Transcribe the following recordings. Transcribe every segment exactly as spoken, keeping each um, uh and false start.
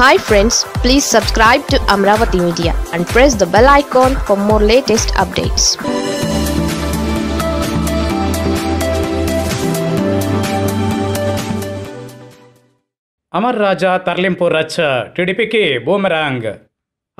Hi friends, please subscribe to Amaravathi Media and press the bell icon for more latest updates. Amara Raja తరలింపు రచ్చ టీడీపీకి boomerang.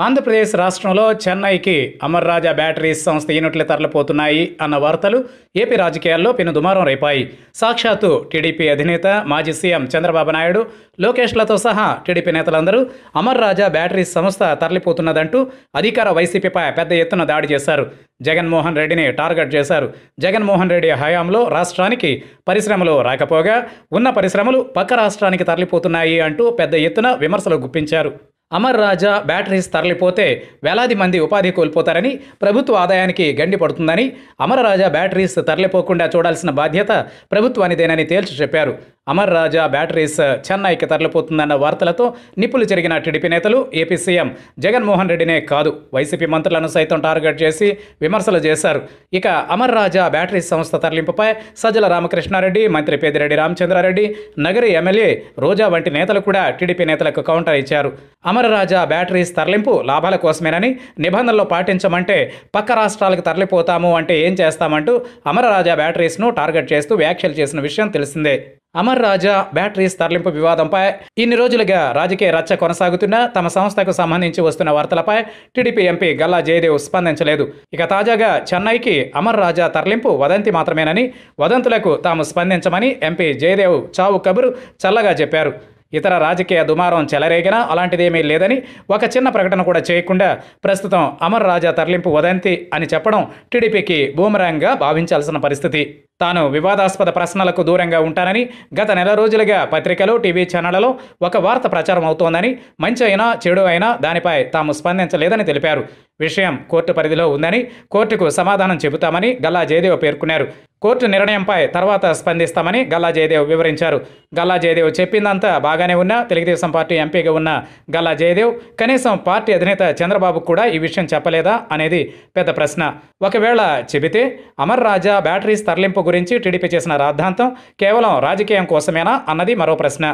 Andhra Pradesh రాష్ట్రంలో చెన్నైకి Amara Raja batteries సంస్థ యూనిట్లు తరలిపోతున్నాయి అన్న వార్తలు ఏపీ రాజకీయాల్లో పెను దుమారం రేపాయి. సాక్షాత్తు టీడీపీ అధినేత మాజీ సీఎం చంద్రబాబు నాయుడు, లోకేష్లతో సహా టీడీపీ నేతలందరూ అమర్రాజా బ్యాటరీస్ సంస్థ తరలిపోతున్నదంటూ అధికార వైసీపీపై పెద్ద ఎత్తున దాడి చేశారు. జగన్మోహన్ రెడ్డిని టార్గెట్ చేశారు. జగన్మోహన్ రెడ్డి హయాంలో రాష్ట్రానికి పరిశ్రమలు రాకపోగా ఉన్న పరిశ్రమలు పక్క రాష్ట్రానికి తరలిపోతున్నాయి అంటూ పెద్ద ఎత్తున విమర్శలు గుప్పించారు. అమర్రాజా బ్యాటరీస్ తరలిపోతే వేలాది మంది ఉపాధి కోల్పోతారని, ప్రభుత్వ ఆదాయానికి గండి పడుతుందని, అమర్రాజా బ్యాటరీస్ తరలిపోకుండా చూడాల్సిన బాధ్యత ప్రభుత్వానిదేనని తేల్చి చెప్పారు. అమర్రాజా బ్యాటరీస్ చెన్నైకి తరలిపోతుందన్న వార్తలతో నిప్పులు చెరిగిన టీడీపీ నేతలు ఏపీ సీఎం జగన్మోహన్ రెడ్డినే కాదు వైసీపీ మంత్రులను సైతం టార్గెట్ చేసి విమర్శలు చేశారు. ఇక అమర్రాజా బ్యాటరీస్ సంస్థ తరలింపుపై సజ్జల రామకృష్ణారెడ్డి, మంత్రి పేదిరెడ్డి రామచంద్రారెడ్డి, నగరి ఎమ్మెల్యే రోజా వంటి నేతలు కూడా టీడీపీ నేతలకు కౌంటర్ ఇచ్చారు. అమర్రాజా బ్యాటరీస్ తరలింపు లాభాల కోసమేనని, నిబంధనలు పాటించమంటే పక్క రాష్ట్రాలకు తరలిపోతాము అంటే ఏం చేస్తామంటూ అమర్రాజా బ్యాటరీస్ను టార్గెట్ చేస్తూ వ్యాఖ్యలు చేసిన విషయం తెలిసిందే. అమర్రాజా బ్యాటరీస్ తరలింపు వివాదంపై ఇన్ని రోజులుగా రాజకీయ రచ్చ కొనసాగుతున్న తమ సంస్థకు సంబంధించి వస్తున్న వార్తలపై టీడీపీ ఎంపీ గల్లా జయదేవ్ స్పందించలేదు. ఇక తాజాగా చెన్నైకి అమర్రాజా తరలింపు వదంతి మాత్రమేనని, వదంతులకు తాము స్పందించమని ఎంపీ జయదేవ్ చావు కబురు చల్లగా చెప్పారు. ఇతర రాజకీయ దుమారం చెలరేగినా అలాంటిదేమీ లేదని, ఒక చిన్న ప్రకటన కూడా చేయకుండా ప్రస్తుతం అమర్రాజా తరలింపు వదంతి అని చెప్పడం టీడీపీకి బూమరాంగ్గా భావించాల్సిన పరిస్థితి. తాను వివాదాస్పద ప్రశ్నలకు దూరంగా ఉంటానని గత నెల రోజులుగా పత్రికలు, టీవీ ఛానళ్లలో ఒక వార్త ప్రచారం అవుతోందని, మంచి అయినా చెడు అయినా దానిపై తాము స్పందించలేదని తెలిపారు. విషయం కోర్టు పరిధిలో ఉందని, కోర్టుకు సమాధానం చెబుతామని గల్లా జయదేవ్ పేర్కొన్నారు. కోర్టు నిర్ణయంపై తర్వాత స్పందిస్తామని గల్లా జయదేవ్ వివరించారు. గల్లా జయదేవ్ చెప్పిందంతా బాగానే ఉన్నా తెలుగుదేశం పార్టీ ఎంపీగా ఉన్న గల్లా జయదేవ్ కనీసం పార్టీ అధినేత చంద్రబాబు కూడా ఈ విషయం చెప్పలేదా అనేది పెద్ద ప్రశ్న. ఒకవేళ చెబితే అమర్రాజా బ్యాటరీస్ తరలింపు గురించి టీడీపీ చేసిన రాద్ధాంతం కేవలం రాజకీయం కోసమేనా అన్నది మరో ప్రశ్న.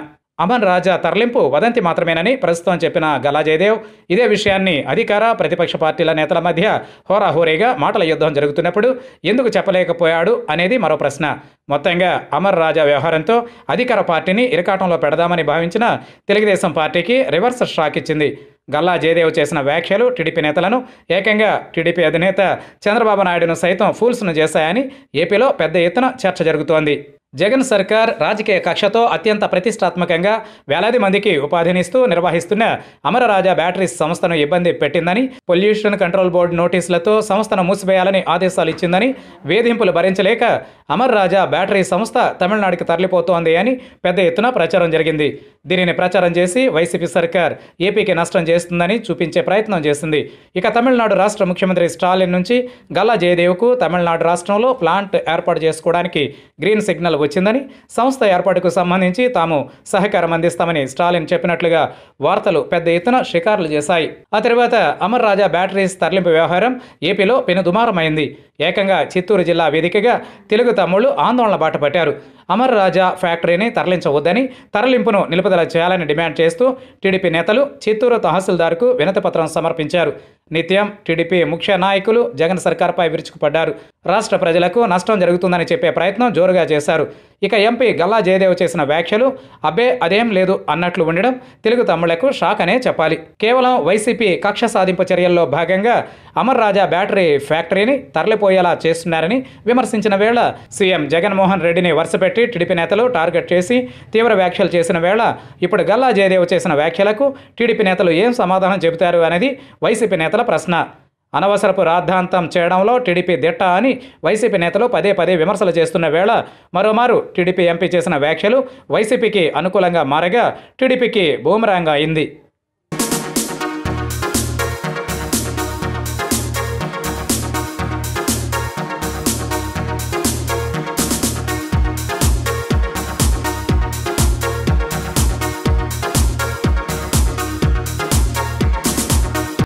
అమర్రాజా తరలింపు వదంతి మాత్రమేనని ప్రస్తుతం చెప్పిన గల్లా జయదేవ్ ఇదే విషయాన్ని అధికార ప్రతిపక్ష పార్టీల నేతల మధ్య హోరాహోరీగా మాటల యుద్ధం జరుగుతున్నప్పుడు ఎందుకు చెప్పలేకపోయాడు అనేది మరో ప్రశ్న. మొత్తంగా అమర్రాజా వ్యవహారంతో అధికార పార్టీని ఇరకాటంలో పెడదామని భావించిన తెలుగుదేశం పార్టీకి రివర్స్ షాక్ ఇచ్చింది. గల్లా జయదేవ్ చేసిన వ్యాఖ్యలు టీడీపీ నేతలను, ఏకంగా టీడీపీ అధినేత చంద్రబాబు నాయుడును సైతం ఫూల్స్ను చేశాయని ఏపీలో పెద్ద ఎత్తున చర్చ జరుగుతోంది. జగన్ సర్కార్ రాజకీయ కక్షతో అత్యంత ప్రతిష్టాత్మకంగా వేలాది మందికి ఉపాధినిస్తూ నిర్వహిస్తున్న అమరరాజా బ్యాటరీస్ సంస్థను ఇబ్బంది పెట్టిందని, పొల్యూషన్ కంట్రోల్ బోర్డు నోటీసులతో సంస్థను మూసివేయాలని ఆదేశాలు ఇచ్చిందని, వేధింపులు భరించలేక అమర్రాజా బ్యాటరీ సంస్థ తమిళనాడుకి తరలిపోతోంది అని పెద్ద ఎత్తున ప్రచారం జరిగింది. దీనిని ప్రచారం చేసి వైసీపీ సర్కార్ ఏపీకి నష్టం చేస్తుందని చూపించే ప్రయత్నం చేసింది. ఇక తమిళనాడు రాష్ట్ర ముఖ్యమంత్రి స్టాలిన్ నుంచి గల్లా జయదేవ్కు తమిళనాడు రాష్ట్రంలో ప్లాంట్ ఏర్పాటు చేసుకోవడానికి గ్రీన్ సిగ్నల్ వచ్చిందని, సంస్థ ఏర్పాటుకు సంబంధించి తాము సహకారం అందిస్తామని స్టాలిన్ చెప్పినట్లుగా వార్తలు పెద్ద ఎత్తున షికారులు చేశాయి. ఆ తర్వాత అమర్రాజా బ్యాటరీస్ తరలింపు వ్యవహారం ఏపీలో పెనుదుమారమైంది. ఏకంగా చిత్తూరు జిల్లా వేదికగా తెలుగు తమ్ముళ్లు ఆందోళన బాట పట్టారు. అమర్రాజా ఫ్యాక్టరీని తరలించవద్దని, తరలింపును నిలుపుదల చేయాలని డిమాండ్ చేస్తూ టీడీపీ నేతలు చిత్తూరు తహసీల్దార్కు వినతిపత్రం సమర్పించారు. నిత్యం టీడీపీ ముఖ్య నాయకులు జగన్ సర్కార్పై విరుచుకుపడ్డారు. రాష్ట్ర ప్రజలకు నష్టం జరుగుతుందని చెప్పే ప్రయత్నం జోరుగా చేశారు. ఇక ఎంపీ గల్లా జయదేవ్ చేసిన వ్యాఖ్యలు అబ్బే అదేం లేదు అన్నట్లు ఉండడం తెలుగు తమ్ముళ్లకు షాక్ అనే చెప్పాలి. కేవలం వైసీపీ కక్ష సాధింపు చర్యల్లో భాగంగా అమర్రాజా బ్యాటరీ ఫ్యాక్టరీని తరలిపోయేలా చేస్తున్నారని విమర్శించిన వేళ, సీఎం జగన్మోహన్ రెడ్డిని వరుసపెట్టి టీడీపీ నేతలు టార్గెట్ చేసి తీవ్ర వ్యాఖ్యలు చేసిన వేళ ఇప్పుడు గల్లా జయదేవ్ చేసిన వ్యాఖ్యలకు టీడీపీ నేతలు ఏం సమాధానం చెబుతారు అనేది వైసీపీ నేతల ప్రశ్న. అనవసరపు రాద్ధాంతం చేయడంలో టీడీపీ దిట్ట అని వైసీపీ నేతలు పదే పదే విమర్శలు చేస్తున్న వేళ మరోమారు టీడీపీ ఎంపీ చేసిన వ్యాఖ్యలు వైసీపీకి అనుకూలంగా మారగా టీడీపీకి బూమరాంగ్ అయింది.